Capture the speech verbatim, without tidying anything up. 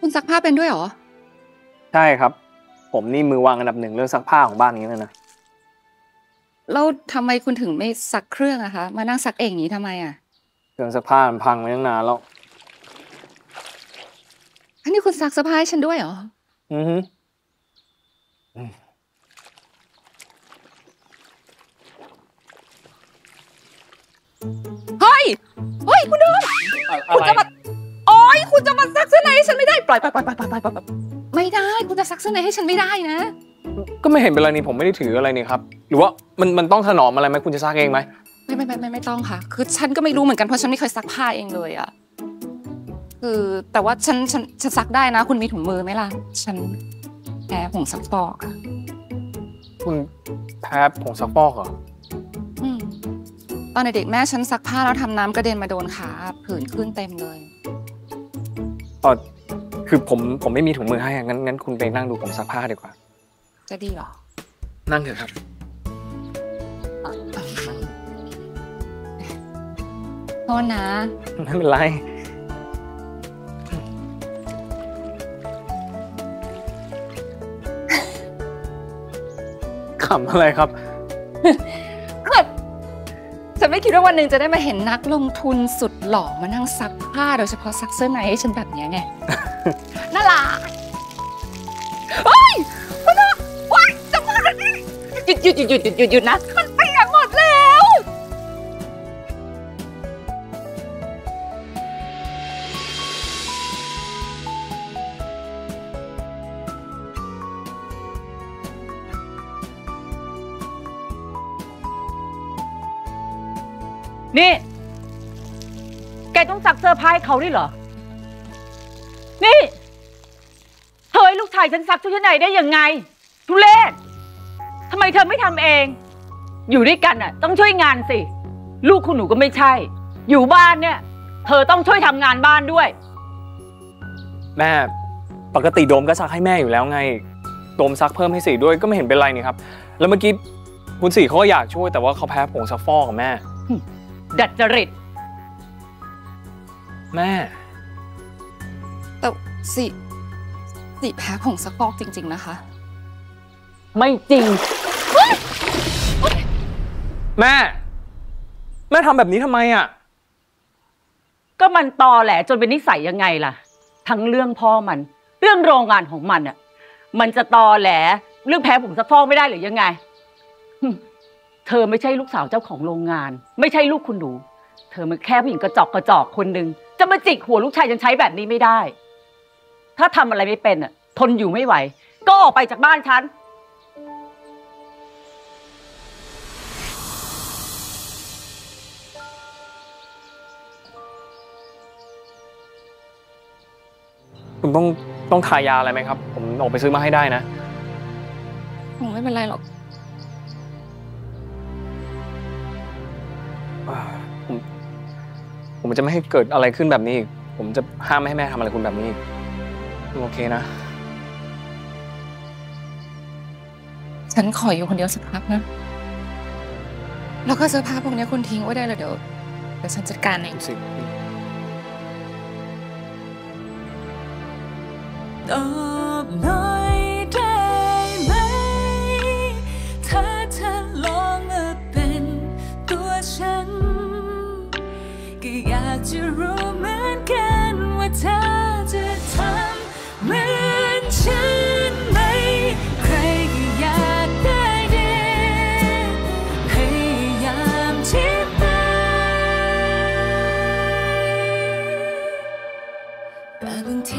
คุณซักผ้าเป็นด้วยเหรอใช่ครับผมนี่มือวางอันดับหนึ่งเรื่องซักผ้าของบ้านนี้เลยนะแล้วทำไมคุณถึงไม่ซักเครื่องอะคะมานั่งซักเองอย่างนี้ทำไมอะเครื่องซักผ้ามันพังไปตั้งนานแล้วอันนี้คุณซักเสื้อผ้าให้ฉันด้วยเหรออือฮึเฮ้ยเฮ้ยคุณดูคุณจะมาโอ๊ยคุณจะมาซักเสื้อในให้ฉันไม่ได้ปล่อยปล่อยปล่อยปล่อยปล่อยปล่อยไม่ได้คุณจะซักเสื้อในให้ฉันไม่ได้นะก็ไม่เห็นเป็นไรนี่ผมไม่ได้ถืออะไรนี่ครับหรือว่ามันมันต้องถนอมอะไรไหมคุณจะซักเองไหมไม่ไม่ไม่ไม่ต้องค่ะคือฉันก็ไม่รู้เหมือนกันเพราะฉันไม่เคยซักผ้าเองเลยอะคือแต่ว่าฉันฉันฉันซักได้นะคุณมีถุงมือไหมล่ะฉันแพ้ผงซักฟอกค่ะคุณแพ้ผงซักฟอกเหรอตอนเด็กแม่ฉันซักผ้าแล้วทำน้ำกระเด็นมาโดนขาผื่นขึ้นเต็มเลยอ๋อคือผมผมไม่มีถุงมือให้งั้นงั้นคุณไปนั่งดูผมซักผ้าดีกว่าจะดีหรอนั่งเถอะครับโทษนะไม่เป็นไรขำอะไรครับฉันไม่คิดว่าวันหนึ่งจะได้มาเห็นนักลงทุนสุดหล่อมานั่งซักผ้าโดยเฉพาะซักเสื้อในให้ฉันแบบนี้ไงน่ารักเฮ้ยคุณนะว้ายจังหวะนี้หยุดหยุดหยุดหยุดหยุดหยุดนะมันเปียกหมดแล้วนี่แกต้องซักเสื้อผ้าให้เขาด้วยเหรอนี่เธอให้ลูกชายฉันซักชุดชั้นในได้ยังไงทุเรศทำไมเธอไม่ทำเองอยู่ด้วยกันอ่ะต้องช่วยงานสิลูกคุณหนูก็ไม่ใช่อยู่บ้านเนี่ยเธอต้องช่วยทำงานบ้านด้วยแม่ปกติโดมก็ซักให้แม่อยู่แล้วไงโดมซักเพิ่มให้สี่ด้วยก็ไม่เห็นเป็นไรนี่ครับแล้วเมื่อกี้คุณสี่เขาก็อยากช่วยแต่ว่าเขาแพ้ผงซักฟอกกับแม่ดัดจริตแม่แต่สิสิแพ้ผงซักฟอกจริงๆนะคะไม่จริงแม่แม่ทำแบบนี้ทำไมอ่ะก็มันตอแหละจนเป็นนิสัยยังไงล่ะทั้งเรื่องพ่อมันเรื่องโรงงานของมันอ่ะมันจะตอแหละเรื่องแพ้ผงซักฟอกไม่ได้หรือยังไงเธอไม่ใช่ลูกสาวเจ้าของโรงงานไม่ใช่ลูกคุณหนูเธอมันแค่ผู้หญิงกระจอกกระจอกคนหนึ่งจะมาจิกหัวลูกชายยังใช้แบบนี้ไม่ได้ถ้าทำอะไรไม่เป็นอ่ะทนอยู่ไม่ไหวก็ออกไปจากบ้านฉันคุณต้องต้องทายาอะไรไหมครับผมออกไปซื้อมาให้ได้นะคงไม่เป็นไรหรอกผมผมจะไม่ให้เกิดอะไรขึ้นแบบนี้อีกผมจะห้ามไม่ให้แม่ทำอะไรคุณแบบนี้อีกโอเคนะฉันขออยู่คนเดียวสักพักนะแล้วก็เสื้อผ้าพวกนี้คุณทิ้งไว้ได้เลยเดี๋ยวเดี๋ยวฉันจัดการเองสิตอบหน่อยได้ไหมถ้าเธอลองมาเป็นตัวฉันก็อยากจะรู้เหมือนกันว่าเธอจะทำเหมือนฉันไหมใครก็อยากได้ดีพยายามที่ไปแต่บางที